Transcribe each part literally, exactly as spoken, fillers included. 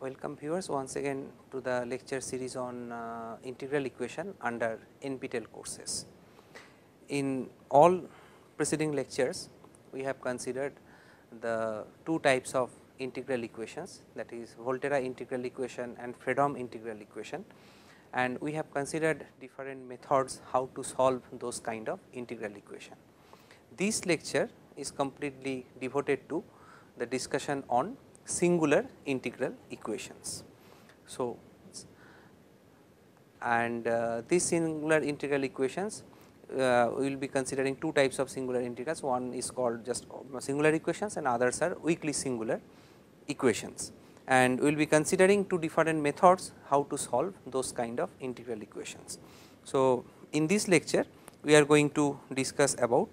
Welcome viewers once again to the lecture series on uh, integral equation under N P T E L courses. In all preceding lectures we have considered the two types of integral equations, that is Volterra integral equation and Fredholm integral equation, and we have considered different methods how to solve those kind of integral equation. This lecture is completely devoted to the discussion on singular integral equations. So, and uh, these singular integral equations uh, we will be considering two types of singular integrals. One is called just singular equations and others are weakly singular equations, and we will be considering two different methods how to solve those kind of integral equations. So, in this lecture we are going to discuss about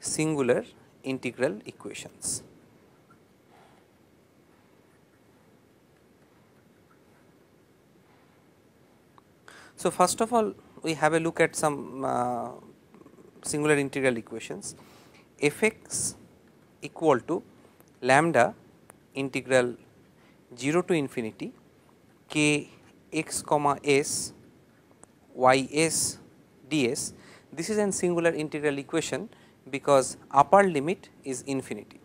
singular integral equations. So, first of all we have a look at some uh, singular integral equations. F x equal to lambda integral zero to infinity k x comma s y s d s. This is a singular integral equation because upper limit is infinity.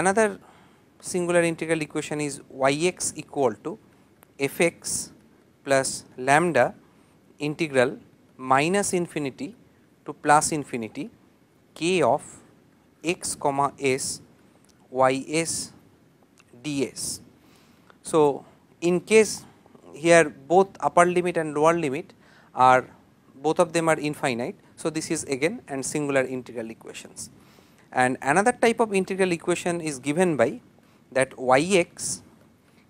Another singular integral equation is y x equal to f x plus lambda integral minus infinity to plus infinity k of x comma s y s d s. So, in case here both upper limit and lower limit are both of them are infinite. So, this is again and singular integral equations, and another type of integral equation is given by that y x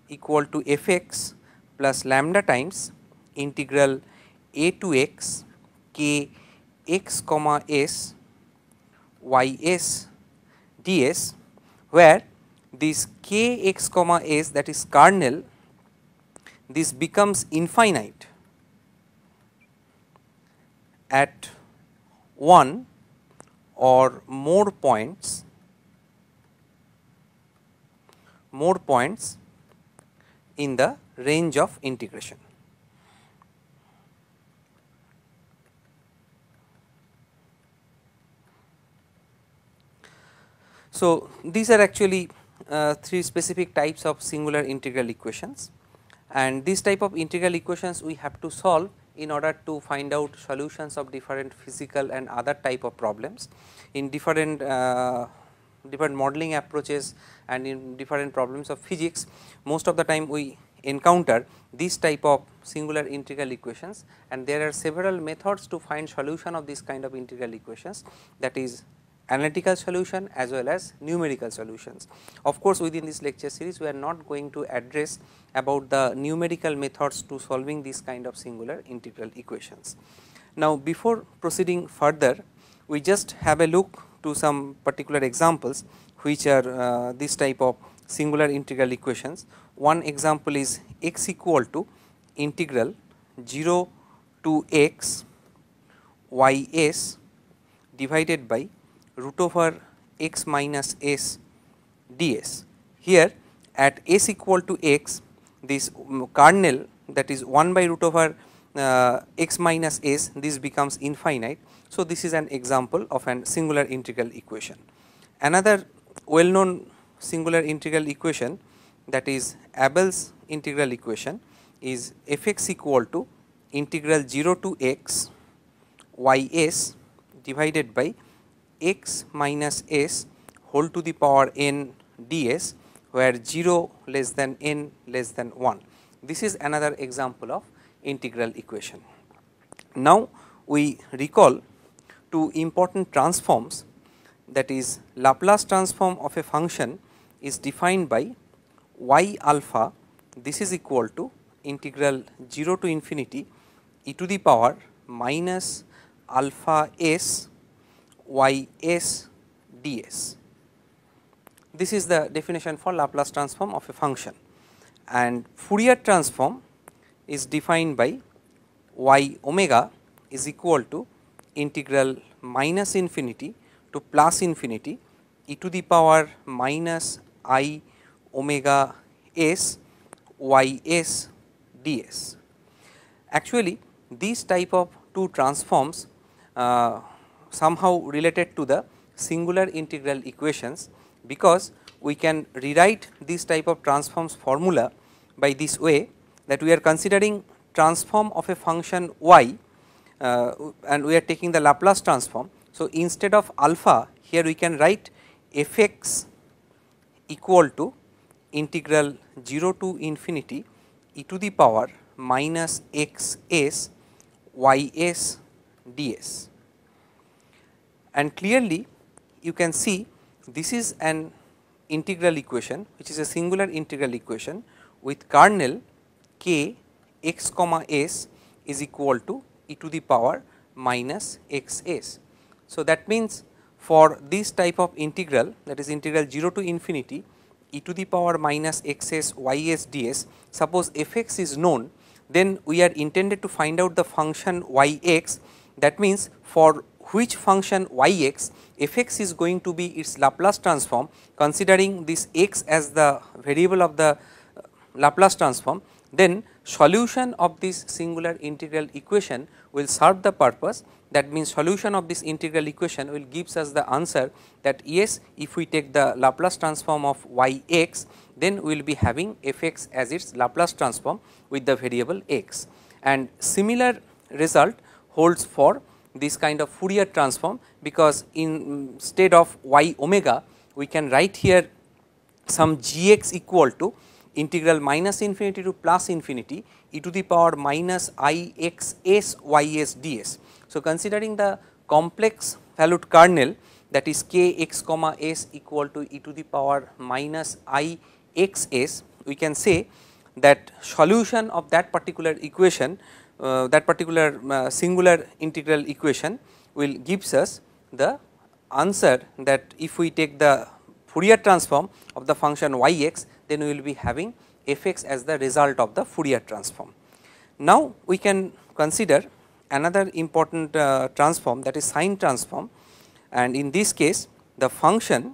equal to f x plus lambda times integral a to x k x comma s y s d s, where this k x comma s, that is kernel, this becomes infinite at one or more points more points in the range of integration. So, these are actually uh, three specific types of singular integral equations, and these type of integral equations we have to solve in order to find out solutions of different physical and other type of problems in different uh, different modeling approaches and in different problems of physics. Most of the time we encounter these type of singular integral equations, and there are several methods to find solution of this kind of integral equations, that is analytical solution as well as numerical solutions. Of course, within this lecture series we are not going to address about the numerical methods to solving these kind of singular integral equations. Now, before proceeding further we just have a look to some particular examples which are uh, this type of singular integral equations. One example is x equal to integral zero to x y s divided by root over x minus s d s. Here at s equal to x, this kernel, that is one by root over uh, x minus s, this becomes infinite. So, this is an example of an singular integral equation. Another well known singular integral equation, that is Abel's integral equation, is f x equal to integral zero to x y s divided by x minus s whole to the power n d s, where zero less than n less than one. This is another example of integral equation. Now, we recall two important transforms, that is Laplace transform of a function is defined by y alpha this is equal to integral zero to infinity e to the power minus alpha s y s d s. This is the definition for Laplace transform of a function, and Fourier transform is defined by y omega is equal to integral minus infinity to plus infinity e to the power minus I omega s y s d s. Actually, these type of two transforms uh, somehow related to the singular integral equations, because we can rewrite this type of transforms formula by this way, that we are considering transform of a function y uh, and we are taking the Laplace transform. So, instead of alpha here we can write f x equal to integral zero to infinity e to the power minus x s y s d s. And clearly you can see this is an integral equation which is a singular integral equation with kernel k x comma s is equal to e to the power minus x s. So, that means for this type of integral, that is integral zero to infinity e to the power minus x s y s d s, suppose f x is known, then we are intended to find out the function y x. That means for which function y x, f x is going to be its Laplace transform, considering this x as the variable of the Laplace transform, then solution of this singular integral equation will serve the purpose. That means solution of this integral equation will gives us the answer that yes, if we take the Laplace transform of y x, then we will be having f x as its Laplace transform with the variable x. And similar result holds for this kind of Fourier transform, because instead of y omega we can write here some g x equal to integral minus infinity to plus infinity e to the power minus I x s y s d s. So, considering the complex valued kernel, that is k x comma s equal to e to the power minus I x s, we can say that solution of that particular equation, uh, that particular uh, singular integral equation will gives us the answer that if we take the Fourier transform of the function y x, then we will be having f x as the result of the Fourier transform. Now, we can consider another important uh, transform, that is sine transform, and in this case the function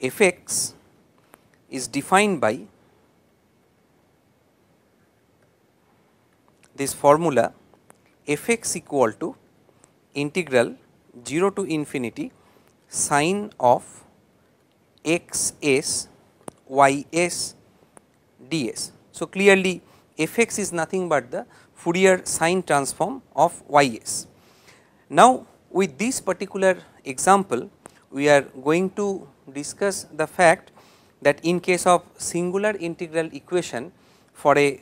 f x is defined by this formula f x equal to integral zero to infinity sine of x s y s d s. So, clearly f x is nothing but the Fourier sine transform of y s. Now, with this particular example we are going to discuss the fact that in case of singular integral equation for a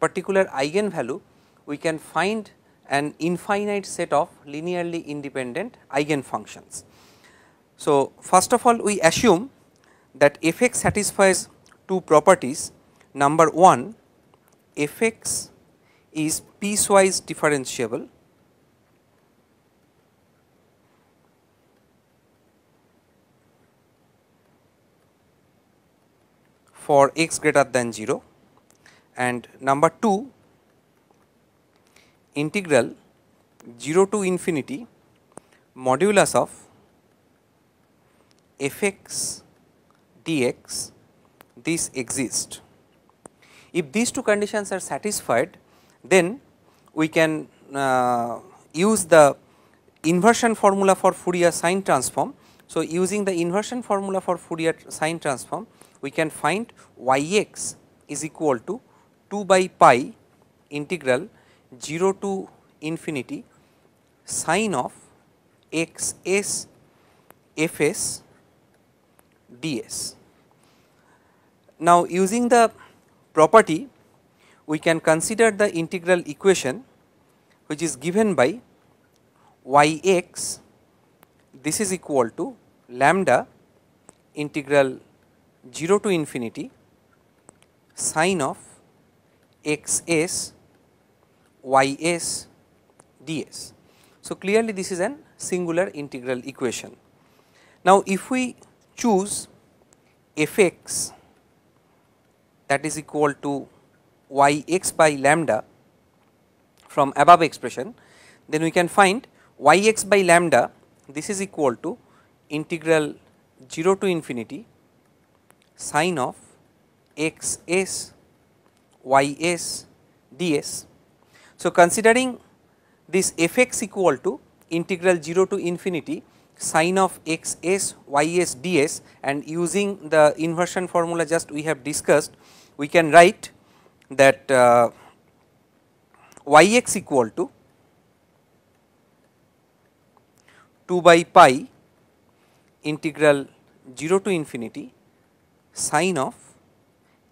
particular eigenvalue we can find an infinite set of linearly independent eigenfunctions. So, first of all we assume that f x satisfies two properties. Number one, f x is piecewise differentiable, for x greater than zero, and number two, integral zero to infinity modulus of f x dx, this exists. If these two conditions are satisfied, then we can uh, use the inversion formula for Fourier sine transform. So, using the inversion formula for Fourier sine transform, we can find y x is equal to two by pi integral zero to infinity sine of x s f s d s. Now, using the property we can consider the integral equation which is given by y x, this is equal to lambda integral zero to infinity sine of x s y s d s. So, clearly this is an singular integral equation. Now, if we choose f x that is equal to y x by lambda from above expression, then we can find y x by lambda, this is equal to integral zero to infinity sine of x s y s d s. So, considering this f x equal to integral zero to infinity sine of x s y s d s, and using the inversion formula just we have discussed, we can write that uh, y x equal to two by pi integral zero to infinity sine of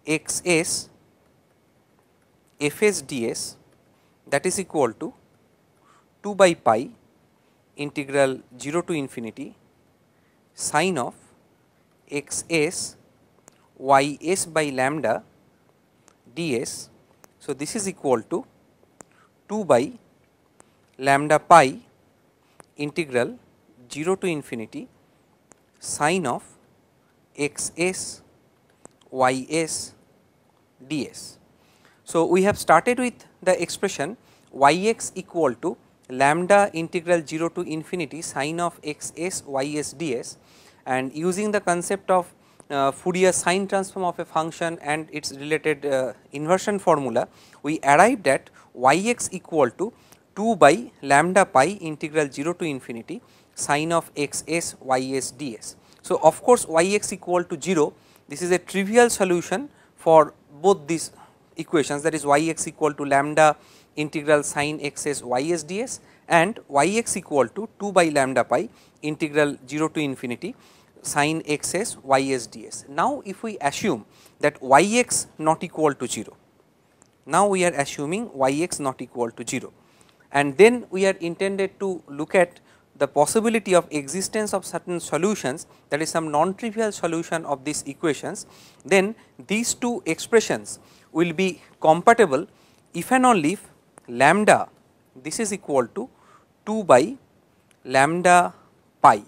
x s f s d s, that is equal to two by pi integral zero to infinity sine of x s y s by lambda d s. So, this is equal to two by lambda pi integral zero to infinity sine of x s y s d s. So, we have started with the expression y x equal to lambda integral zero to infinity sine of x s y s d s, and using the concept of uh, Fourier sine transform of a function and its related uh, inversion formula, we arrived at y x equal to two by lambda pi integral zero to infinity sine of x s y s d s. So, of course, y x equal to zero, this is a trivial solution for both these equations, that is y x equal to lambda integral sine x s y s d s and y x equal to two by lambda pi integral zero to infinity sine x s y s d s. Now, if we assume that y x not equal to zero, now we are assuming y x not equal to zero, and then we are intended to look at the possibility of existence of certain solutions, that is some non-trivial solution of these equations, then these two expressions will be compatible if and only if lambda, this is equal to two by lambda pi,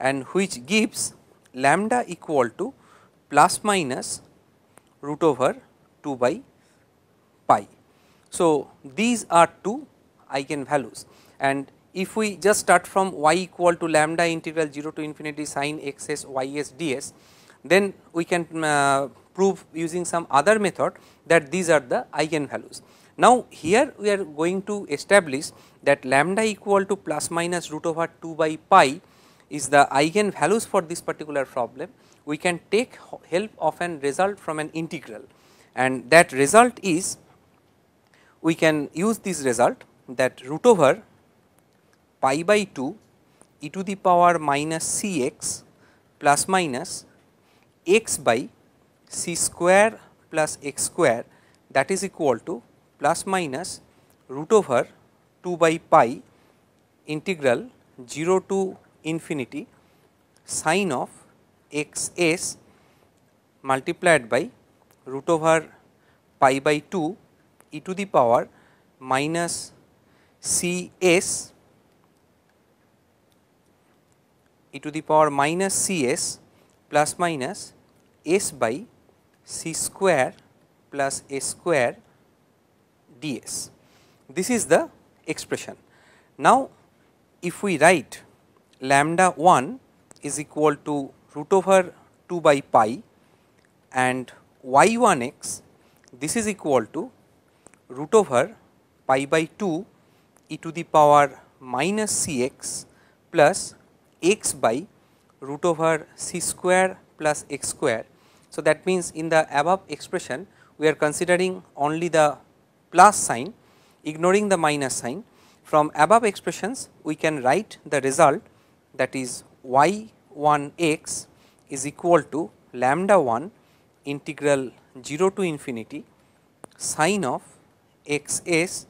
and which gives lambda equal to plus minus root over two by pi. So, these are two eigenvalues, and if we just start from y equal to lambda integral zero to infinity sine x s y s d s, then we can uh, prove using some other method that these are the eigenvalues. Now, here we are going to establish that lambda equal to plus minus root over two by pi is the eigenvalues for this particular problem. We can take help of an result from an integral, and that result is, we can use this result that root over pi by two e to the power minus c x plus minus x by c square plus x square, that is equal to plus minus root over two by pi integral zero to infinity sine of x s multiplied by root over pi by two e to the power minus c s e to the power minus c s plus minus s by c square plus s square ds. This is the expression. Now, if we write lambda one is equal to root over two by pi and y one x, this is equal to root over pi by two e to the power minus c x plus x by root over c square plus x square. So, that means in the above expression we are considering only the plus sign, ignoring the minus sign. From above expressions we can write the result, that is y one x is equal to lambda one integral zero to infinity sine of x s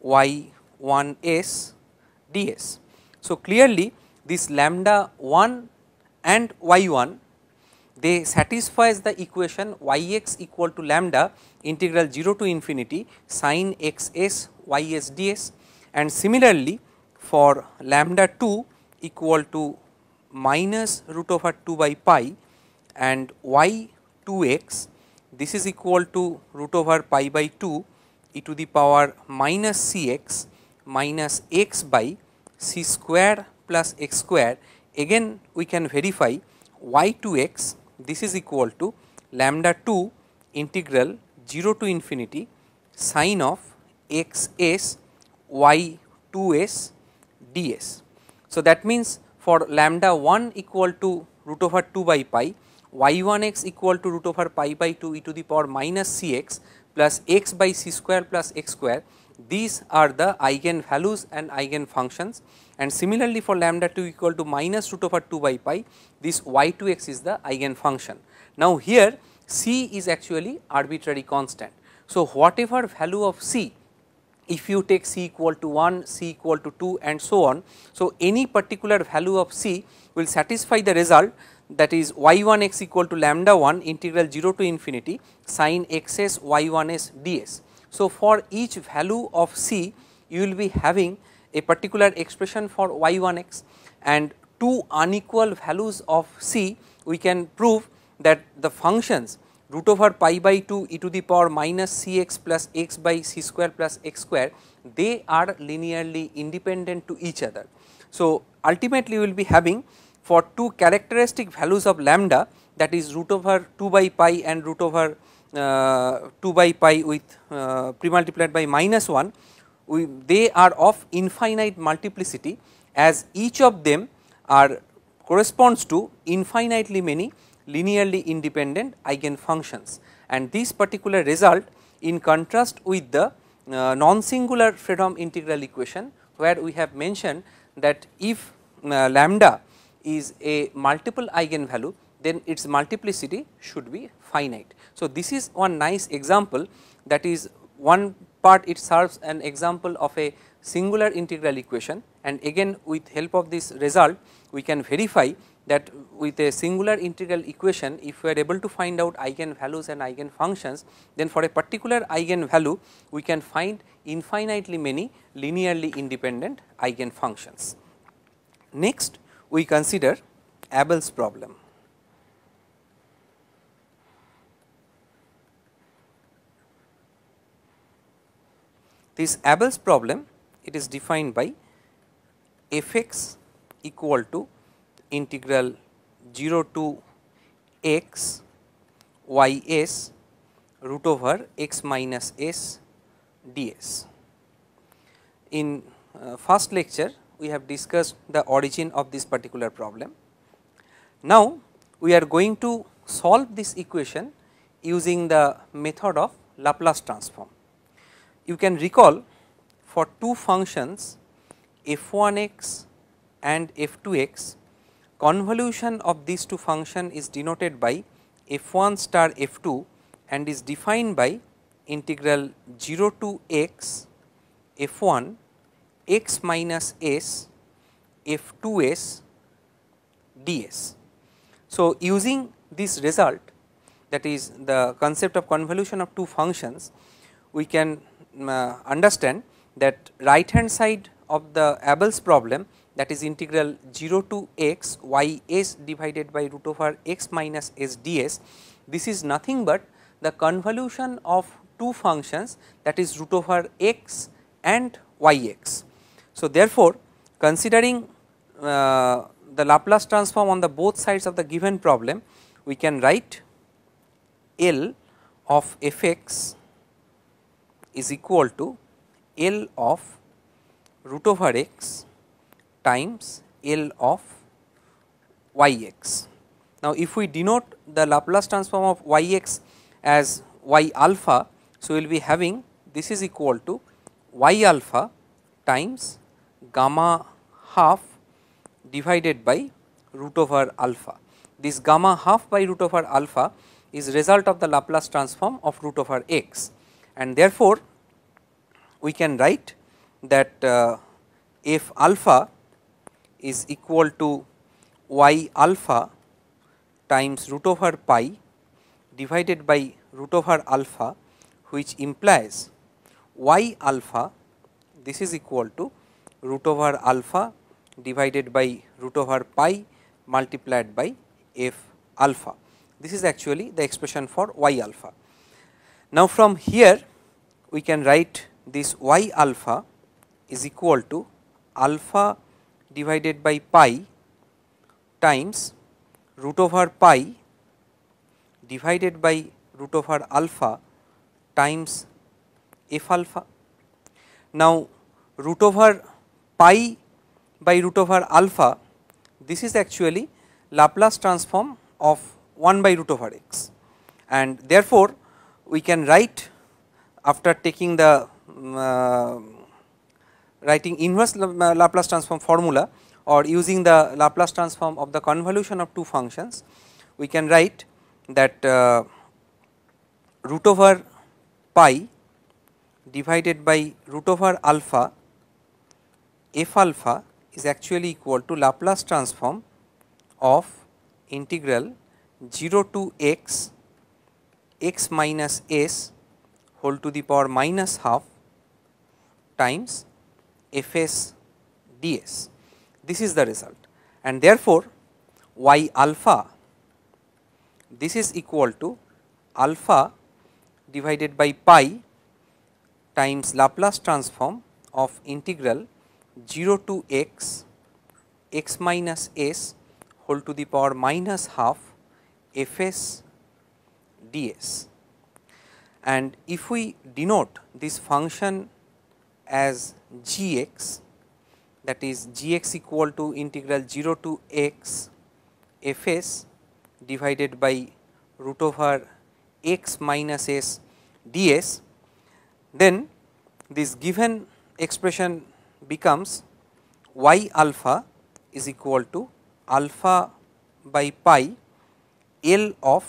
y one s d s. So, clearly this lambda one and y one, they satisfies the equation yx equal to lambda integral zero to infinity sin xs ys ds, and similarly for lambda two equal to minus root over two by pi and y two x, this is equal to root over pi by two e to the power minus cx minus x by c square plus x square. Again we can verify y two x, this is equal to lambda two integral zero to infinity sine of x s y two s ds. So, that means for lambda one equal to root over two by pi, y one x equal to root over pi by two e to the power minus cx plus x by c square plus x square, these are the eigenvalues and eigenfunctions, and similarly for lambda two equal to minus root over two by pi, this y two x is the eigenfunction. Now, here c is actually arbitrary constant. So, whatever value of c, if you take c equal to one, c equal to two and so on. So, any particular value of c will satisfy the result, that is y one x equal to lambda one integral zero to infinity sin xs y one s ds. So, for each value of c you will be having a particular expression for y one x, and two unequal values of c we can prove that the functions root over pi by two e to the power minus cx plus x by c square plus x square, they are linearly independent to each other. So, ultimately we will be having for two characteristic values of lambda, that is root over two by pi and root over Uh, two by pi with uh, pre multiplied by minus one, we, they are of infinite multiplicity, as each of them are corresponds to infinitely many linearly independent eigenfunctions. And this particular result in contrast with the uh, non-singular Fredholm integral equation, where we have mentioned that if uh, lambda is a multiple eigenvalue, then its multiplicity should be finite. So, this is one nice example, that is one part it serves an example of a singular integral equation, and again with help of this result we can verify that with a singular integral equation, if we are able to find out eigenvalues and eigenfunctions, then for a particular eigenvalue we can find infinitely many linearly independent eigenfunctions. Next we consider Abel's problem. This Abel's problem, it is defined by f x equal to integral zero to x y s root over x minus s ds. In uh, first lecture, we have discussed the origin of this particular problem. Now, we are going to solve this equation using the method of Laplace transform. You can recall for two functions f one x and f two x, convolution of these two functions is denoted by f one star f two and is defined by integral zero to x f one x minus s f two s ds. So, using this result, that is the concept of convolution of two functions, we can Uh, understand that right hand side of the Abel's problem, that is integral zero to x y s divided by root over x minus s ds, this is nothing but the convolution of two functions, that is root over x and y x. So, therefore, considering uh, the Laplace transform on the both sides of the given problem, we can write L of f x is equal to L of root over x times L of y x. Now, if we denote the Laplace transform of y x as y alpha, so we will be having this is equal to y alpha times gamma half divided by root over alpha. This gamma half by root over alpha is result of the Laplace transform of root over x. And therefore, we can write that uh, f alpha is equal to y alpha times root over pi divided by root over alpha, which implies y alpha, this is equal to root over alpha divided by root over pi multiplied by f alpha. This is actually the expression for y alpha. Now, from here we can write this y alpha is equal to alpha divided by pi times root over pi divided by root over alpha times f alpha. Now, root over pi by root over alpha, this is actually Laplace transform of one by root over x, and therefore, we can write after taking the uh, writing inverse Laplace transform formula or using the Laplace transform of the convolution of two functions, we can write that uh, root over pi divided by root over alpha f alpha is actually equal to Laplace transform of integral zero to x x minus s whole to the power minus half times f s d s. This is the result, and therefore, y alpha, this is equal to alpha divided by pi times Laplace transform of integral zero to x x minus s whole to the power minus half f s d s. And if we denote this function as g x, that is g x equal to integral zero to x f s divided by root over x minus s d s, then this given expression becomes y alpha is equal to alpha by pi L of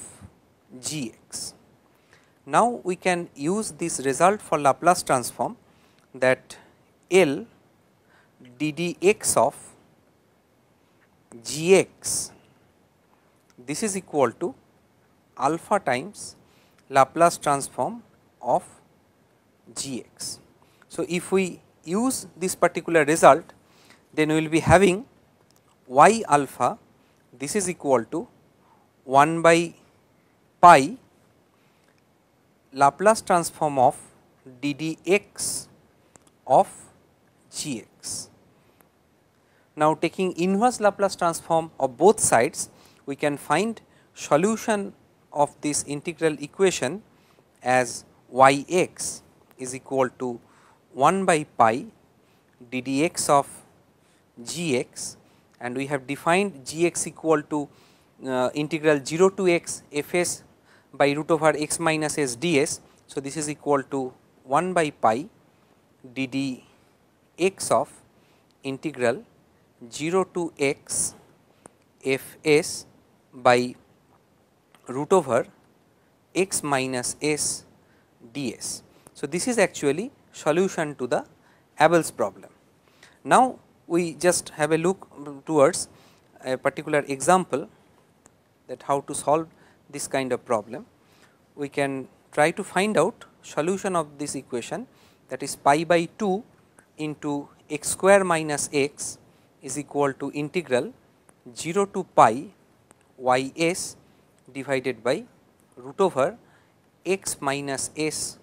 g x. Now, we can use this result for Laplace transform, that L d d x of g x, this is equal to alpha times Laplace transform of g x. So, if we use this particular result, then we will be having y alpha, this is equal to one by pi Laplace transform of d d x of g x. Now, taking inverse Laplace transform of both sides, we can find solution of this integral equation as y x is equal to one by pi d d x of g x, and we have defined g x equal to uh, integral zero to x f s by root over x minus s d s. So, this is equal to one by pi d d x of integral zero to x f s by root over x minus s d s. So, this is actually solution to the Abel's problem. Now, we just have a look towards a particular example that how to solve this kind of problem. We can try to find out solution of this equation, that is pi by two into x square minus x is equal to integral zero to pi y s divided by root over x minus s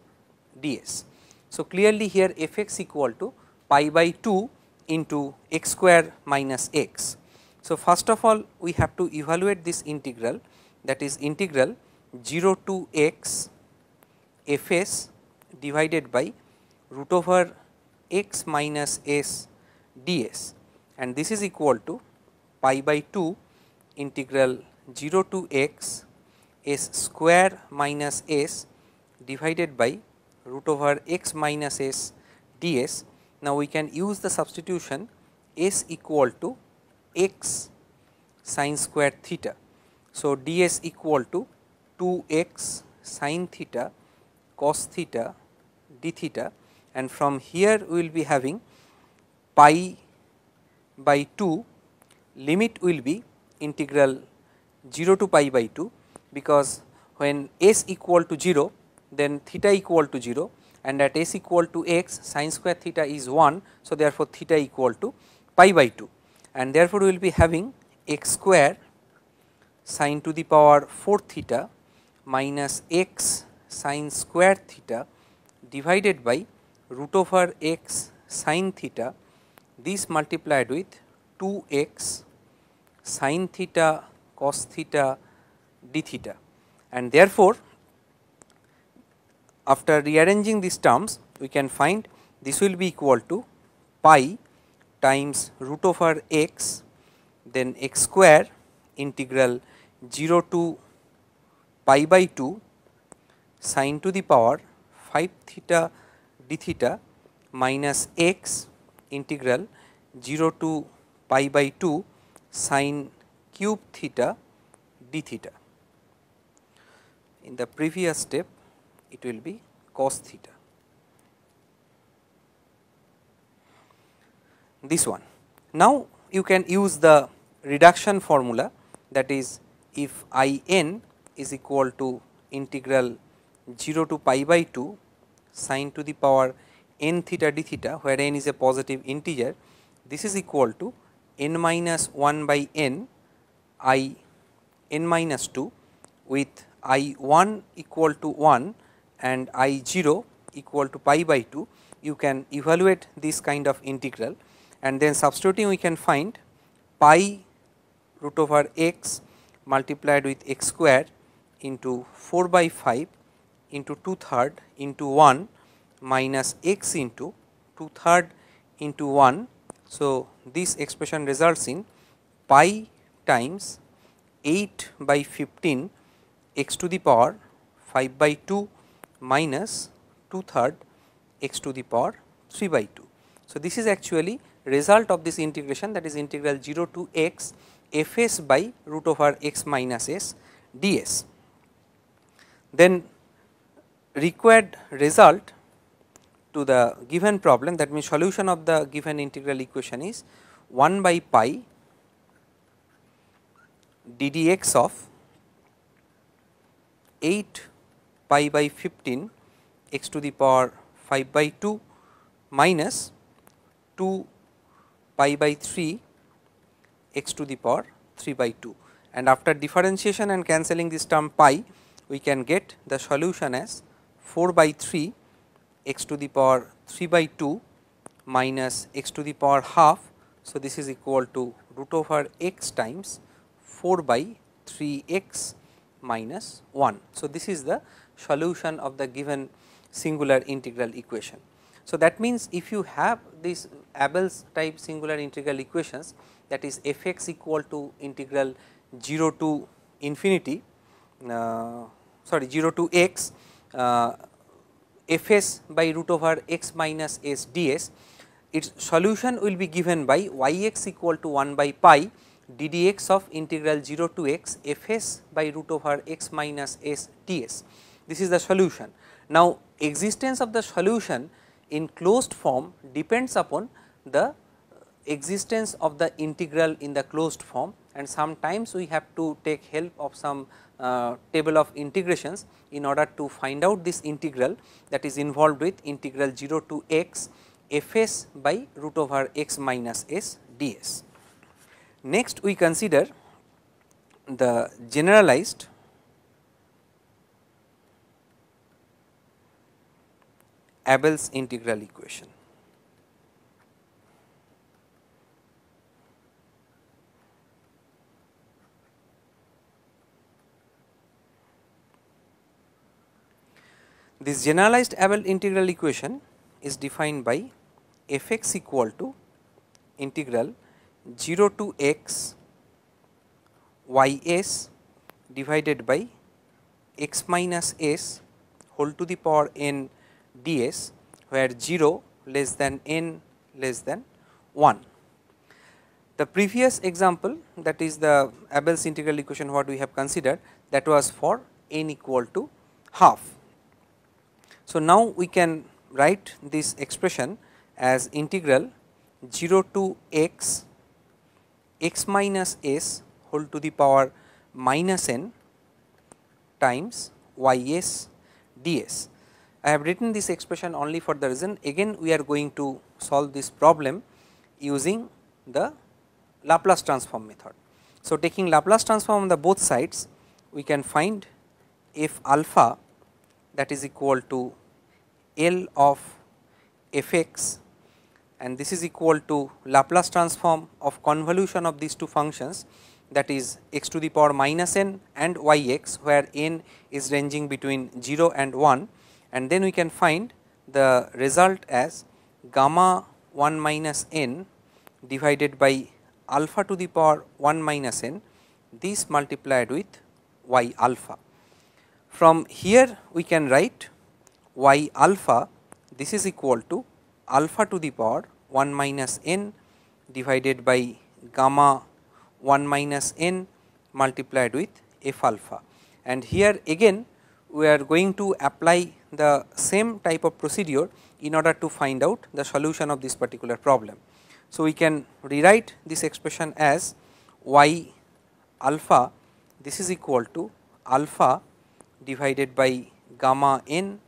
d s. So, clearly here f x equal to pi by two into x square minus x. So, first of all we have to evaluate this integral, that is integral zero to x f s divided by root over x minus s d s, and this is equal to pi by two integral zero to x s square minus s divided by root over x minus s d s. Now, we can use the substitution s equal to x sin square theta. So, d s equal to two x sin theta cos theta d theta, and from here we will be having pi by two, limit will be integral zero to pi by two, because when s equal to zero then theta equal to zero, and at s equal to x sine square theta is one. So, therefore, theta equal to pi by two, and therefore, we will be having x square sine to the power four theta minus x sine square theta divided by root over x sine theta, this multiplied with two x sine theta cos theta d theta. And therefore, after rearranging these terms we can find this will be equal to pi times root over x, then x square integral zero to pi by two sine to the power five theta d theta minus x integral zero to pi by two sine cube theta d theta. In the previous step it will be cos theta. This one. Now, you can use the reduction formula, that is if I n is equal to integral zero to pi by two sine to the power n theta d theta, where n is a positive integer, this is equal to n minus one by n I n minus two with I one equal to one and I zero equal to pi by two. You can evaluate this kind of integral, and then substituting we can find pi root over x multiplied with x square into four by five into two third into one minus x into two third into one. So, this expression results in pi times eight by fifteen x to the power five by two minus two third x to the power three by two. So, this is actually result of this integration, that is integral zero to x f s by root over x minus s d s. Then required result to the given problem, that means solution of the given integral equation is one by pi d d x of eight pi by fifteen x to the power five by two minus two pi by three x to the power three by two, and after differentiation and cancelling this term pi we can get the solution as four by three x to the power three by two minus x to the power half. So, this is equal to root over x times four by three x minus one. So, this is the solution of the given singular integral equation. So, that means if you have this Abel's type singular integral equations, that is f x equal to integral zero to infinity uh, sorry zero to x uh, f s by root over x minus s d s, its solution will be given by y x equal to one by pi d d x of integral zero to x f s by root over x minus s d s. This is the solution. Now, existence of the solution in closed form depends upon the existence of the integral in the closed form, and sometimes we have to take help of some uh, table of integrations in order to find out this integral that is involved with integral zero to x f s by root over x minus s d s. Next, we consider the generalized Abel's integral equation. This generalized Abel integral equation is defined by f x equal to integral zero to x y s divided by x minus s whole to the power n d s, where zero less than n less than one. The previous example, that is the Abel's integral equation what we have considered, that was for n equal to half. So, now we can write this expression as integral zero to x x minus s whole to the power minus n times ys ds. I have written this expression only for the reason, again we are going to solve this problem using the Laplace transform method. So, taking Laplace transform on the both sides, we can find f alpha, that is equal to L of f x, and this is equal to Laplace transform of convolution of these two functions, that is x to the power minus n and y x, where n is ranging between zero and one, and then we can find the result as gamma one minus n divided by alpha to the power one minus n, this multiplied with y alpha. From here we can write y alpha, this is equal to alpha to the power one minus n divided by gamma one minus n multiplied with f alpha. And here again we are going to apply the same type of procedure in order to find out the solution of this particular problem. So, we can rewrite this expression as y alpha, this is equal to alpha divided by gamma n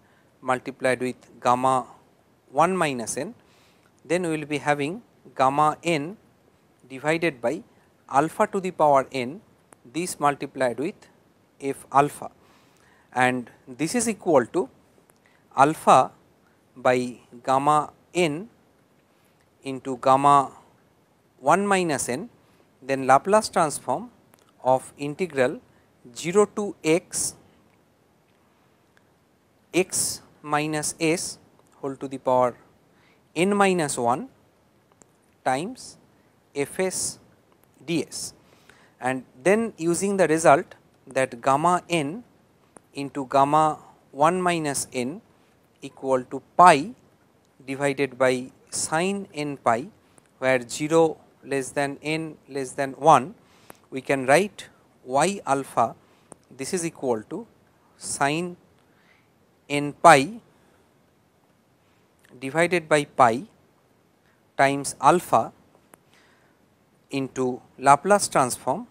multiplied with gamma one minus n, then we will be having gamma n divided by alpha to the power n, this multiplied with f alpha, and this is equal to alpha by gamma n into gamma one minus n, then Laplace transform of integral zero to x x minus s whole to the power n minus one times f s ds, and then using the result that gamma n into gamma one minus n equal to pi divided by sin n pi, where zero less than n less than one, we can write y alpha, this is equal to sin n pi divided by pi times alpha into Laplace transform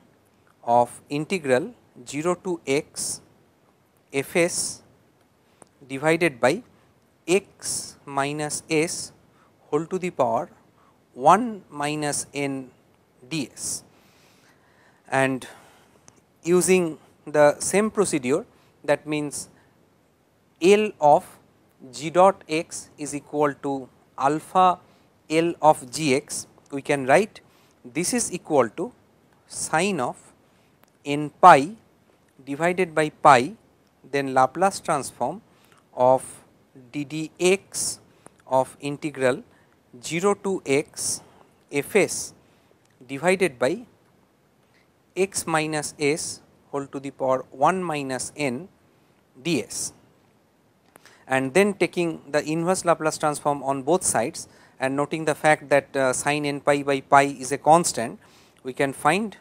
of integral zero to x f s divided by x minus s whole to the power one minus n ds. And using the same procedure, that means L of g dot x is equal to alpha L of g x, we can write this is equal to sin of n pi divided by pi, then Laplace transform of d d x of integral zero to x f s divided by x minus s whole to the power one minus n ds. And then taking the inverse Laplace transform on both sides and noting the fact that uh, sin n pi by pi is a constant, we can find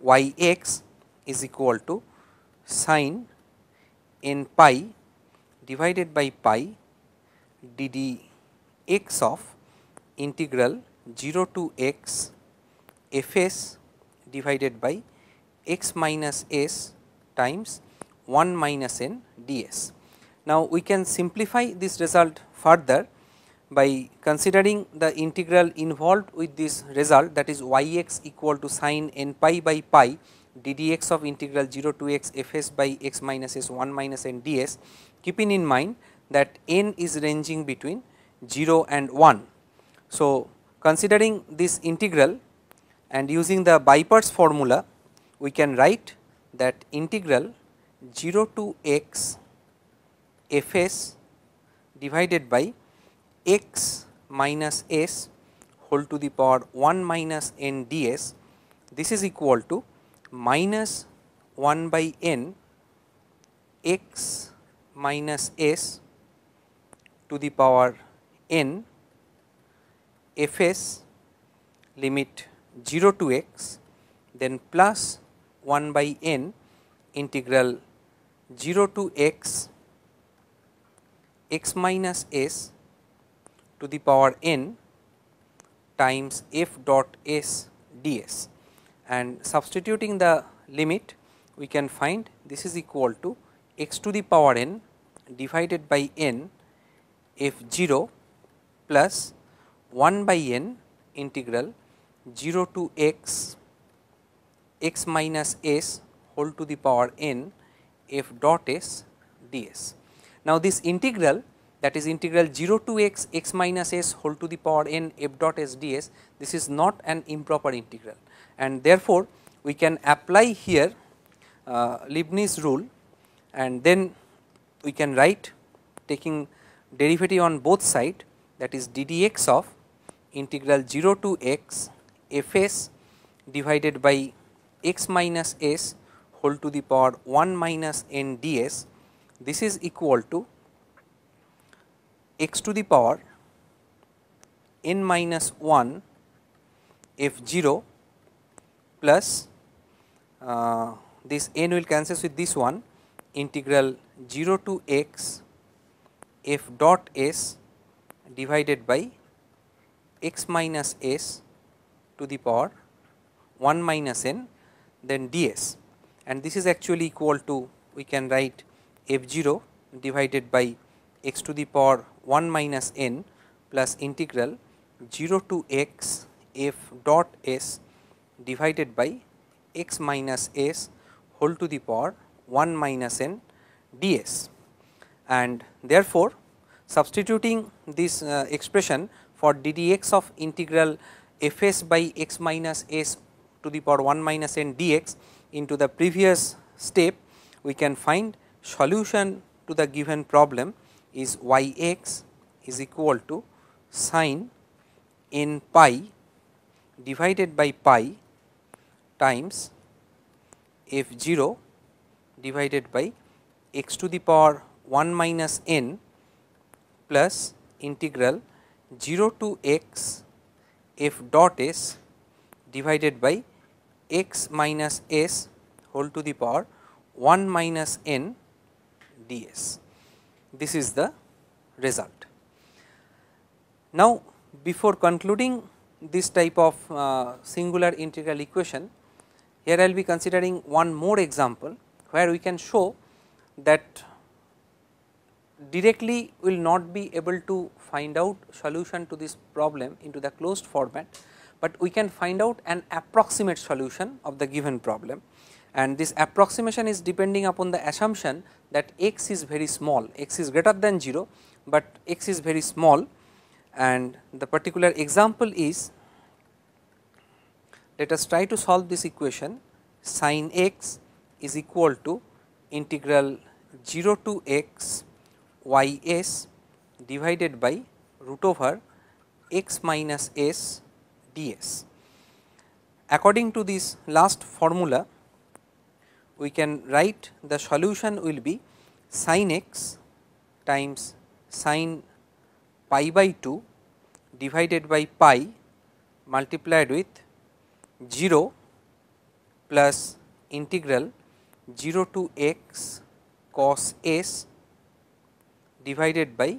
y x is equal to sin n pi divided by pi d d x of integral zero to x f s divided by x minus s times one minus n ds. Now, we can simplify this result further by considering the integral involved with this result, that is y x equal to sin n pi by pi d d x of integral zero to x f s by x minus s one minus n ds, keeping in mind that n is ranging between zero and one. So, considering this integral and using the by parts formula, we can write that integral zero to x f s divided by x minus s whole to the power one minus n ds, this is equal to minus one by n x minus s to the power n f s limit zero to x, then plus one by n integral zero to x x minus s to the power n times f dot s ds, and substituting the limit we can find this is equal to x to the power n divided by n f zero plus one by n integral zero to x x minus s whole to the power n f dot s ds. Now, this integral, that is integral zero to x x minus s whole to the power n f dot s ds, this is not an improper integral, and therefore, we can apply here uh, Leibniz rule, and then we can write taking derivative on both side, that is ddx of integral zero to x f s divided by x minus s whole to the power one minus n ds. This is equal to x to the power n minus one f zero plus uh, this n will cancel with this one, integral zero to x f dot s divided by x minus s to the power one minus n then ds, and this is actually equal to, we can write f zero divided by x to the power one minus n plus integral zero to x f dot s divided by x minus s whole to the power one minus n ds. And therefore, substituting this uh, expression for ddx of integral f s by x minus s to the power one minus n dx into the previous step, we can find solution to the given problem is y x is equal to sine n pi divided by pi times f zero divided by x to the power one minus n plus integral zero to x f dot s divided by x minus s whole to the power one minus n ds. This is the result. Now, before concluding this type of uh, singular integral equation, here I will be considering one more example where we can show that directly we will not be able to find out solution to this problem into the closed format, but we can find out an approximate solution of the given problem, and this approximation is depending upon the assumption that x is very small, x is greater than zero, but x is very small, and the particular example is, let us try to solve this equation sine x is equal to integral zero to x y s divided by root over x minus s ds. According to this last formula, we can write the solution will be sin x times sin pi by two divided by pi multiplied with zero plus integral zero to x cos s divided by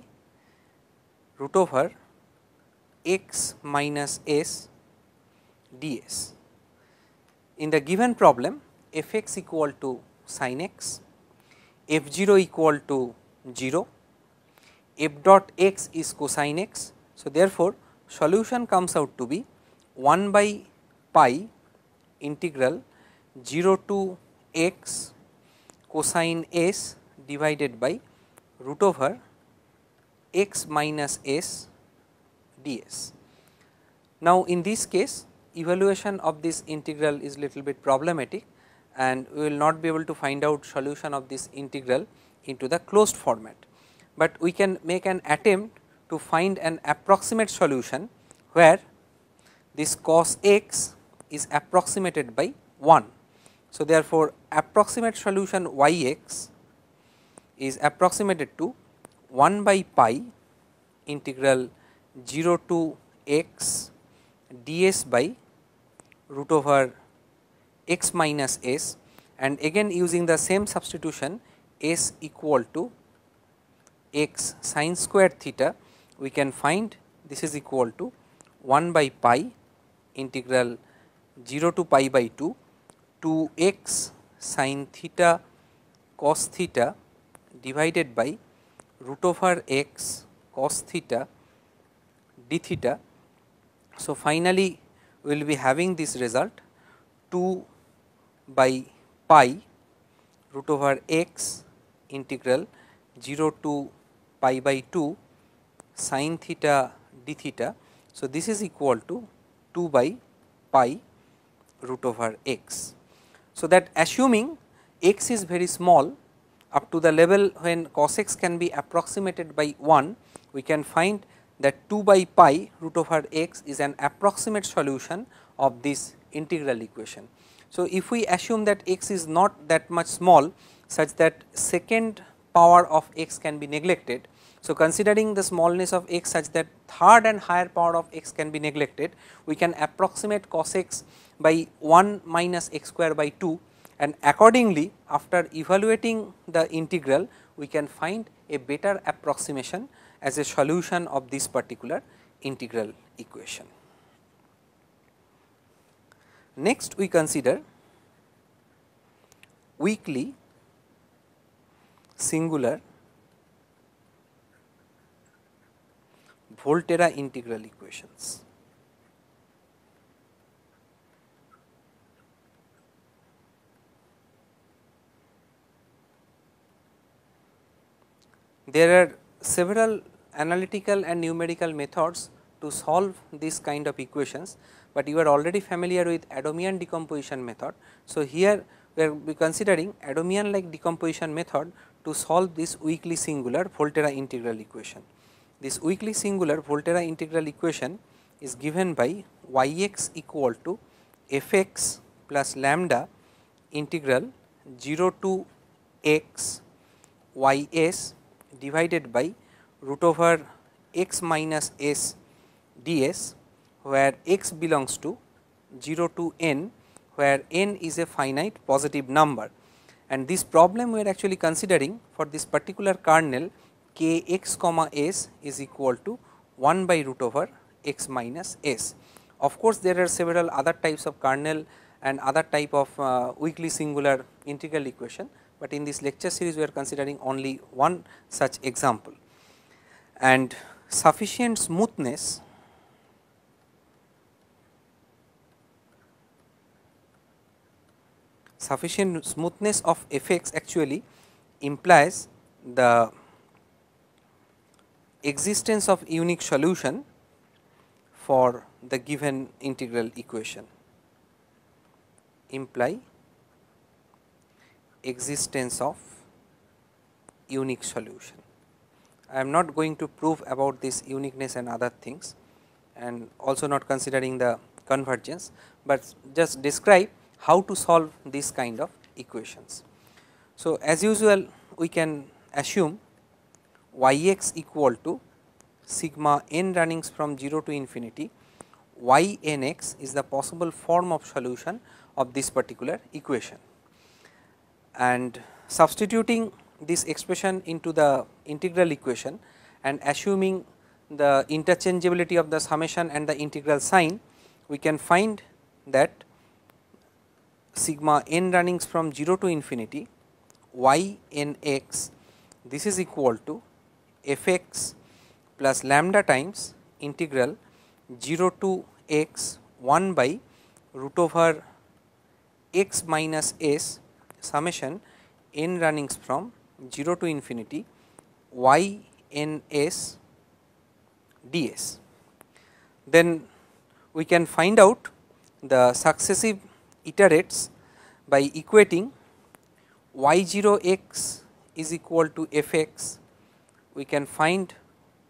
root over x minus s ds. In the given problem, f x equal to sin x, f zero equal to zero, f dot x is cosine x. So, therefore, solution comes out to be one by pi integral zero to x cosine s divided by root over x minus s ds. Now, in this case evaluation of this integral is little bit problematic, and we will not be able to find out solution of this integral into the closed format, but we can make an attempt to find an approximate solution where this cos x is approximated by one. So, therefore, approximate solution y x is approximated to one by pi integral zero to x ds by root over x minus s, and again using the same substitution s equal to x sin square theta, we can find this is equal to one by pi integral zero to pi by two to x sin theta cos theta divided by root over x cos theta d theta. So, finally, we will be having this result two by pi root over x integral zero to pi by two sin theta d theta. So, this is equal to two by pi root over x. So, that assuming x is very small up to the level when cos x can be approximated by one, we can find that two by pi root over x is an approximate solution of this integral equation. So, if we assume that x is not that much small such that second power of x can be neglected. So, considering the smallness of x such that third and higher power of x can be neglected, we can approximate cos x by one minus x square by two, and accordingly after evaluating the integral we can find a better approximation as a solution of this particular integral equation. Next we consider weakly singular Volterra integral equations. There are several analytical and numerical methods to solve this kind of equations, but you are already familiar with Adomian decomposition method. So, here we are be considering Adomian like decomposition method to solve this weakly singular Volterra integral equation. This weakly singular Volterra integral equation is given by y x equal to f x plus lambda integral zero to x y s divided by root over x minus s d s, where x belongs to zero to n, where n is a finite positive number. And this problem we are actually considering for this particular kernel k x comma s is equal to one by root over x minus s. Of course, there are several other types of kernel and other type of uh, weakly singular integral equation, but in this lecture series we are considering only one such example. And sufficient smoothness sufficient smoothness of f x actually implies the existence of unique solution for the given integral equation, imply existence of unique solution. I am not going to prove about this uniqueness and other things, and also not considering the convergence, but just describe how to solve this kind of equations. So, as usual we can assume y x equal to sigma n running from zero to infinity, y n x is the possible form of solution of this particular equation. And substituting this expression into the integral equation and assuming the interchangeability of the summation and the integral sign, we can find that sigma n running from zero to infinity y n x, this is equal to f x plus lambda times integral zero to x one by root over x minus s summation n running from zero to infinity y n s d s. Then we can find out the successive iterates by equating y zero x is equal to f x, we can find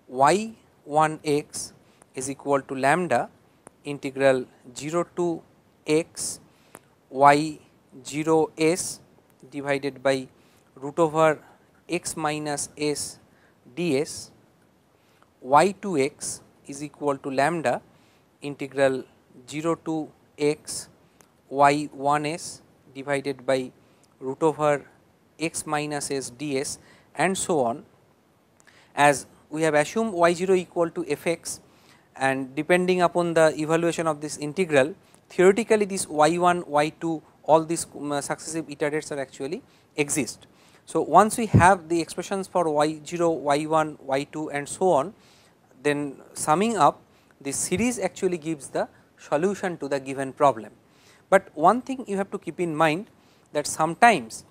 y one x is equal to lambda integral zero to x y zero s divided by root over x minus s d s, y two x is equal to lambda integral zero to x y one s divided by root over x minus s d s, and so on. As we have assumed y zero equal to f x, and depending upon the evaluation of this integral, theoretically this y one, y two all these successive iterates are actually exist. So, once we have the expressions for y zero, y one, y two and so on, then summing up the series actually gives the solution to the given problem. But one thing you have to keep in mind that sometimes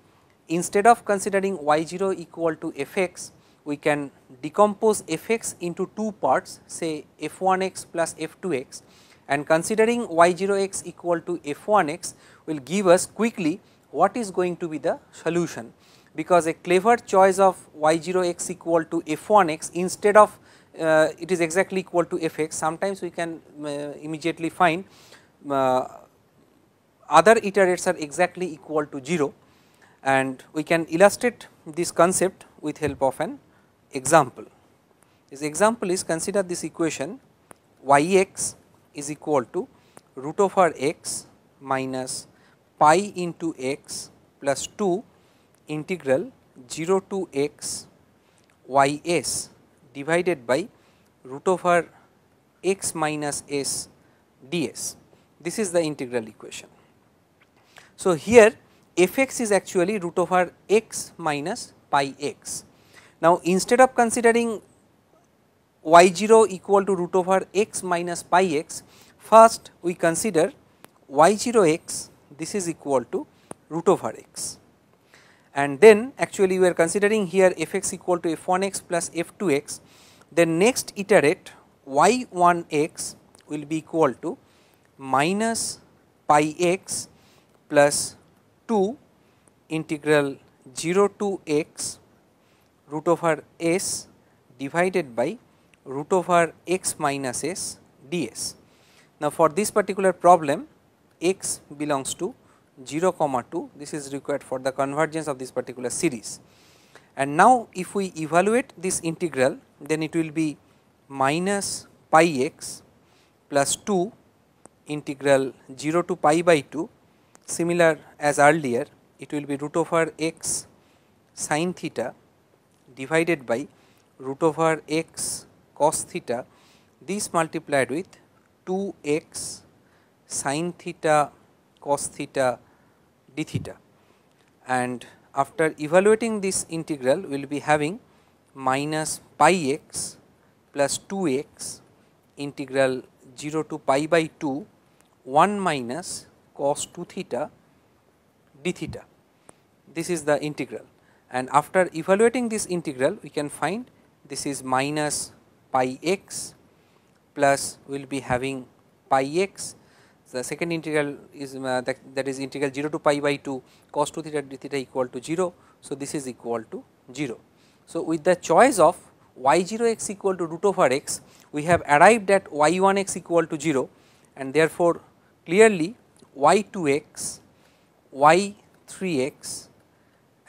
instead of considering y zero equal to f x, we can decompose f x into two parts, say f one x plus f two x, and considering y zero x equal to f one x will give us quickly what is going to be the solution, because a clever choice of y zero x equal to f one x instead of uh, it is exactly equal to f x, sometimes we can uh, immediately find uh, other iterates are exactly equal to zero, and we can illustrate this concept with help of an example. This example is, consider this equation y x is equal to root over x minus pi into x plus two integral zero to x y s divided by root over x minus s ds. This is the integral equation. So, here f x is actually root over x minus pi x. Now, instead of considering y zero equal to root over x minus pi x, first we consider y zero x, this is equal to root over x, and then actually we are considering here f x equal to f one x plus f two x, then next iterate y one x will be equal to minus pi x plus two integral zero to x root over s divided by root over x minus s ds. Now, for this particular problem x belongs to zero comma two, this is required for the convergence of this particular series. And now, if we evaluate this integral, then it will be minus pi x plus two integral zero to pi by two, similar as earlier it will be root over x sin theta divided by root over x cos theta, this multiplied with two x sin theta cos theta d theta, and after evaluating this integral we will be having minus pi x plus two x integral zero to pi by two one minus cos two theta d theta, this is the integral. And after evaluating this integral we can find this is minus pi x plus we will be having pi x, the second integral is uh, that, that is integral zero to pi by two cos two theta d theta equal to zero. So, this is equal to zero. So, with the choice of y zero x equal to root over x, we have arrived at y one x equal to zero, and therefore, clearly y two x, y three x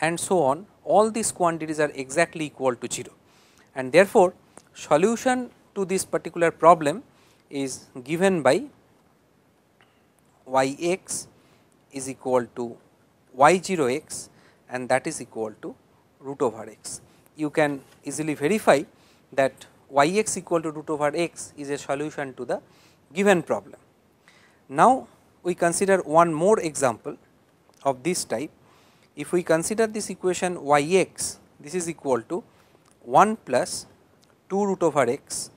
and so on, all these quantities are exactly equal to zero. And therefore, solution to this particular problem is given by y x is equal to y zero x, and that is equal to root over x. You can easily verify that y x equal to root over x is a solution to the given problem. Now, we consider one more example of this type. If we consider this equation y x, this is equal to one plus two root over x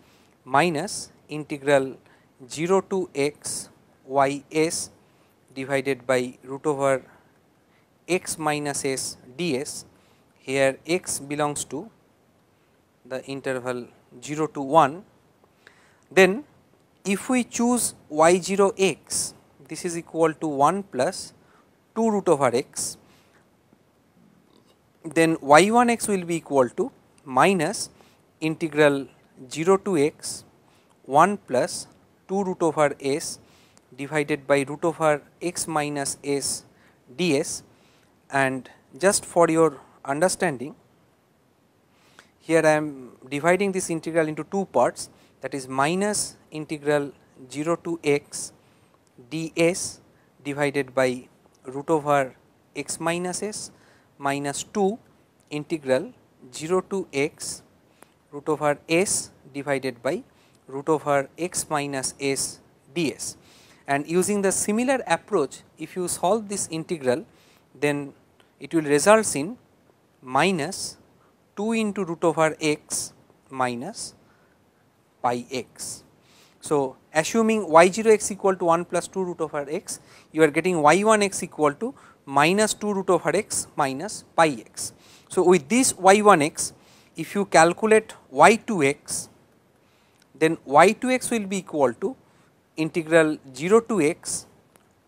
minus integral zero to x y s divided by root over x minus s ds, here x belongs to the interval zero to one. Then if we choose y zero x, this is equal to one plus two root over x, then y one x will be equal to minus integral zero to x one plus two root over s divided by root over x minus s ds. And just for your understanding, here I am dividing this integral into two parts, that is minus integral zero to x ds divided by root over x minus s minus two integral zero to x root over s divided by root over x minus s ds. And using the similar approach, if you solve this integral, then it will results in minus two into root over x minus pi x. So, assuming y zero x equal to one plus two root over x, you are getting y one x equal to minus two root over x minus pi x. So, with this y one x, if you calculate y two x, then y two x will be equal to integral zero to x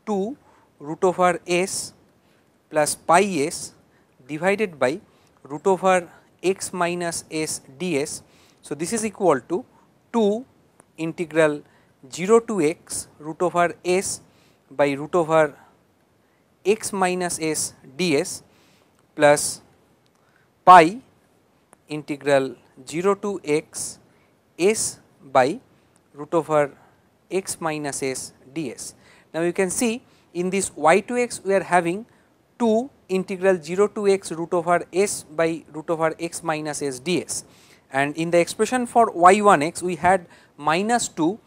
two root over s plus pi s divided by root over x minus s ds. So, this is equal to two integral zero to x root over s by root over x minus s ds plus pi integral zero to x s by root over x minus s ds. Now, you can see in this y to x we are having two integral zero to x root over s by root over x minus s ds, and in the expression for y one x we had minus two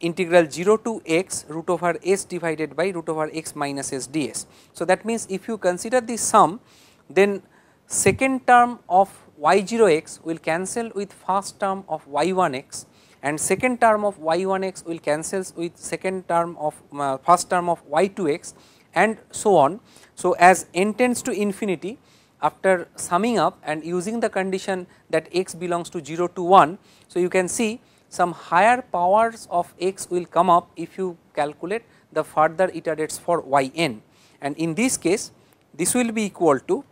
integral zero to x root over s divided by root over x minus s ds. So, that means if you consider the sum, then second term of y zero x will cancel with first term of y one x, and second term of y one x will cancels with second term of uh, first term of y two x, and so on. So, as n tends to infinity, after summing up and using the condition that x belongs to zero to one, so you can see some higher powers of x will come up if you calculate the further iterates for yn, and in this case this will be equal to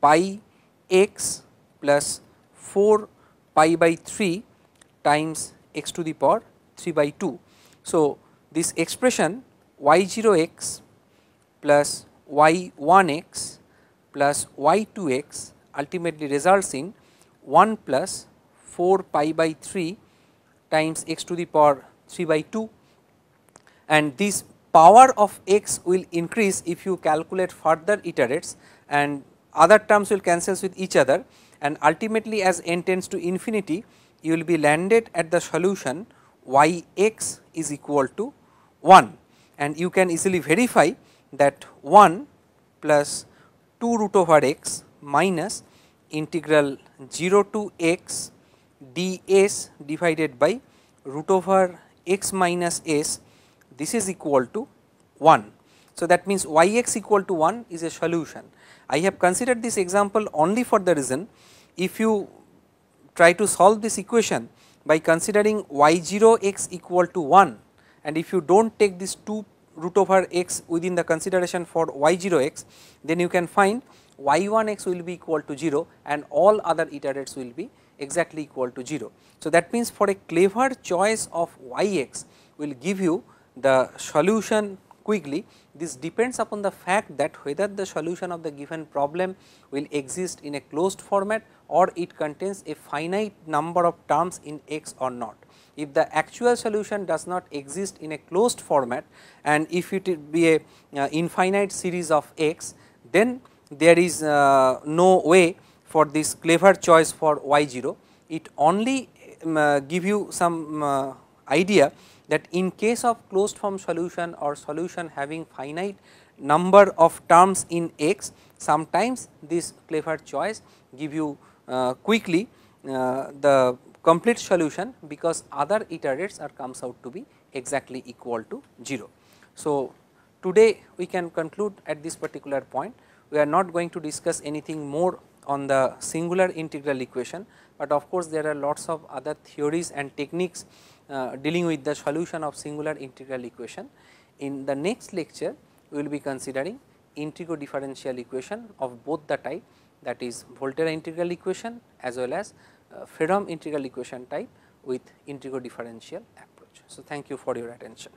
pi x plus four pi by three times x to the power three by two. So, this expression y zero x plus y one x plus y two x ultimately results in one plus four pi by three times x to the power three by two, and this power of x will increase if you calculate further iterates, and other terms will cancel with each other, and ultimately as n tends to infinity you will be landed at the solution y x is equal to one, and you can easily verify that one plus two root over x minus integral zero to x ds divided by root over x minus s, this is equal to one. So, that means y x equal to one is a solution. I have considered this example only for the reason, if you try to solve this equation by considering y zero x equal to one, and if you do not take this two root over x within the consideration for y zero x, then you can find y one x will be equal to zero and all other iterates will be exactly equal to zero. So, that means for a clever choice of y x will give you the solution quickly. This depends upon the fact that whether the solution of the given problem will exist in a closed format or it contains a finite number of terms in x or not. If the actual solution does not exist in a closed format and if it be a uh, infinite series of x, then there is uh, no way for this clever choice for y zero. It only um, uh, give you some uh, idea that in case of closed form solution or solution having finite number of terms in x, sometimes this clever choice give you uh, quickly uh, the complete solution, because other iterates are comes out to be exactly equal to zero. So, today we can conclude at this particular point. We are not going to discuss anything more on the singular integral equation, but of course, there are lots of other theories and techniques uh, dealing with the solution of singular integral equation. In the next lecture, we will be considering integro differential equation of both the type, that is Volterra integral equation as well as uh, Fredholm integral equation type with integro differential approach. So, thank you for your attention.